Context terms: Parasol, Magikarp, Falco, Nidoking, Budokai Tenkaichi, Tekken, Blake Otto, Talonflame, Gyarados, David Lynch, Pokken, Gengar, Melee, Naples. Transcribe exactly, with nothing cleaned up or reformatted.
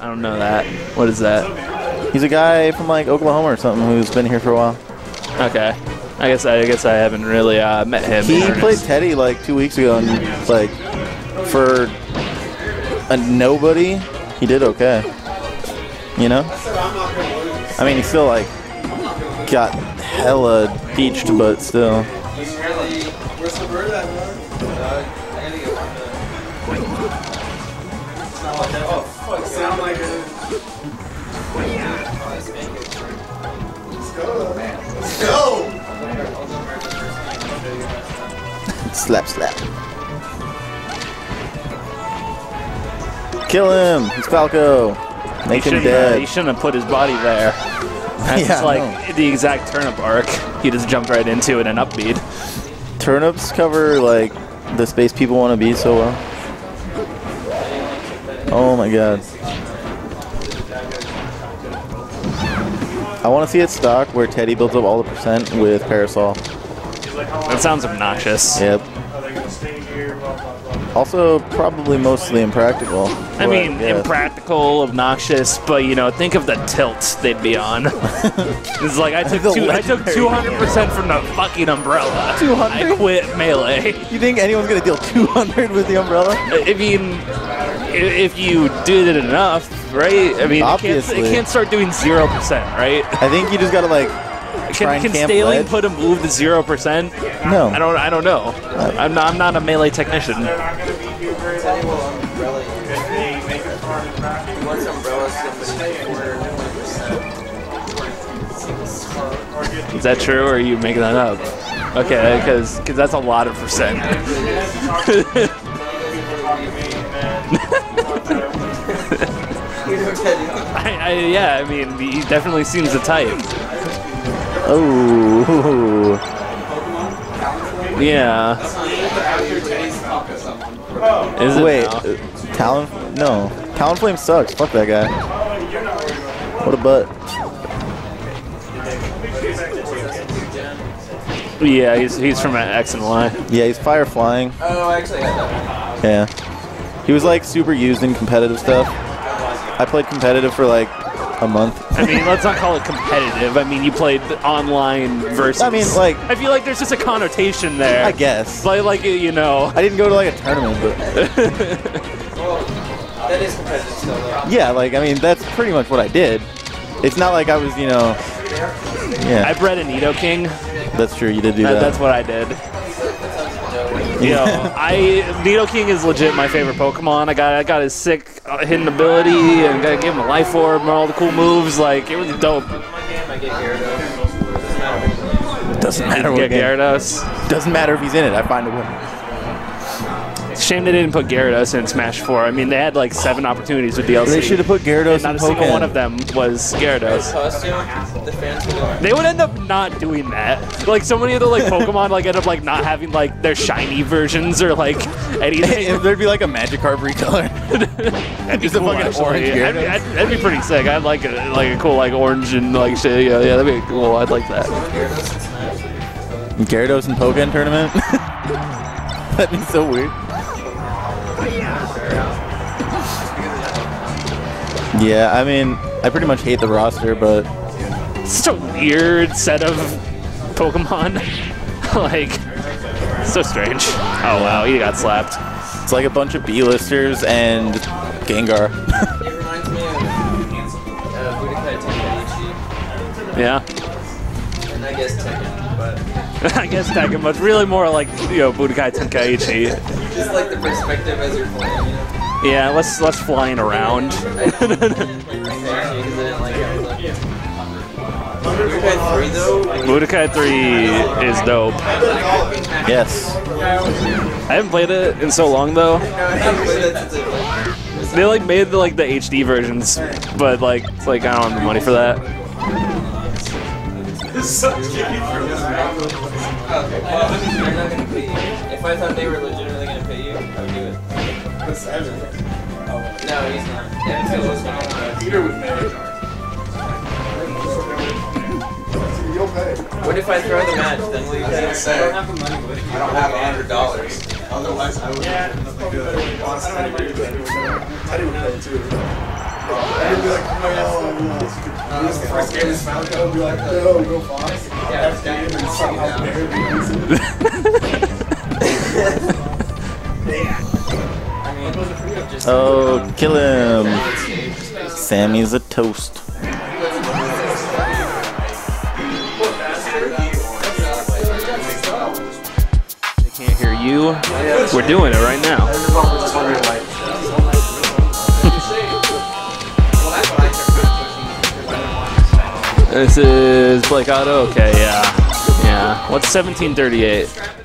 I don't know that. What is that? He's a guy from like Oklahoma or something who's been here for a while. Okay. I guess I, I guess I haven't really uh, met him. He played Teddy like two weeks ago, and like for a nobody, he did okay. You know? I mean, he still like got hella peached, but still. Let's go! Slap, slap. Kill him! It's Falco. Make him dead. Uh, he shouldn't have put his body there. That's yeah, like no. the exact turnip arc. He just jumped right into it in an upbeat. Turnips cover like the space people want to be so well. Oh my god. I want to see it stock where Teddy builds up all the percent with Parasol. That sounds obnoxious. Yep. Also, probably mostly impractical. I mean, I impractical, obnoxious, but you know, think of the tilt they'd be on. It's like I took two, I took two hundred percent from the fucking umbrella. two hundred? I quit melee. You think anyone's gonna deal two hundred with the umbrella? I mean, if you did it enough, right? I mean, obviously, it can't, it can't start doing zero percent, right? I think you just gotta like. Can, can Staling put a move to zero percent? No, I don't. I don't know. Uh, I'm not. I'm not a melee technician. Is that true, or are you making that up? Okay, because because that's a lot of percent. I, I, yeah, I mean, he definitely seems the type. Oh. Yeah. Is it Wait, uh, Talon? No. Talonflame sucks. Fuck that guy. What a butt. Yeah, he's he's from X and Y. Yeah, he's fire flying. Oh, I actually had that. Yeah. He was like super used in competitive stuff. I played competitive for like a month. I mean, let's not call it competitive. I mean, you played online versus. I mean, like. I feel like there's just a connotation there. I guess. Like, like you know. I didn't go to like a tournament, but. Well, that is competitive still, though. Yeah, like I mean, that's pretty much what I did. It's not like I was, you know. Yeah. I bred a Nidoking. That's true. You did do that. that. That's what I did. You know, I Nidoking is legit my favorite Pokemon. I got I got his sick uh, hidden ability and got to give him a life orb and all the cool moves. Like it was dope. Doesn't matter what game. Gyarados. Doesn't matter if he's in it. I find a win. Shame they didn't put Gyarados in Smash four. I mean, they had like seven opportunities with D L C. They should have put Gyarados. And not in a Pokemon. Single one of them was Gyarados. They would end up not doing that. Like so many of the like Pokemon like end up like not having like their shiny versions or like anything. If there'd be like a Magikarp recolor. That'd be just cool, a fucking orange Gyarados. That'd, that'd, that'd be pretty sick. I'd like a like a cool like orange and like shit. Yeah, yeah, that'd be cool. I'd like that. Gyarados and Pokken tournament. That'd be so weird. Yeah, I mean, I pretty much hate the roster, but it's such a weird set of Pokemon. Like, so strange. Oh wow, he got slapped. It's like a bunch of B-listers and Gengar. It reminds me of uh, Budokai Tenkaichi. Yeah. And I guess Tekken, but I guess Tekken, but really more like you know Budokai Tenkaichi. Just like the perspective as you're playing. You know? Yeah, let's let's flying around. Budokai three is dope. Yes. I haven't played it in so long though. They like made the, like the H D versions, but like it's like I don't have the money for that. If I thought they were legitimately gonna pay you, I would do it. No, he's not. Peter with marriage. What if I throw the match? Then will you pay? I don't have the money. I don't have a hundred dollars. Otherwise, I would. Yeah. Honestly, I agree with that. Teddy would pay too. I'd be like, oh, no. This first game is Falco. I'd be like, no, go Fox. Yeah, that's game and somehow barely wins. Oh, kill him. Sammy's a toast. You, we're doing it right now. This is Blake Otto. Okay, yeah, yeah. What's seventeen thirty-eight?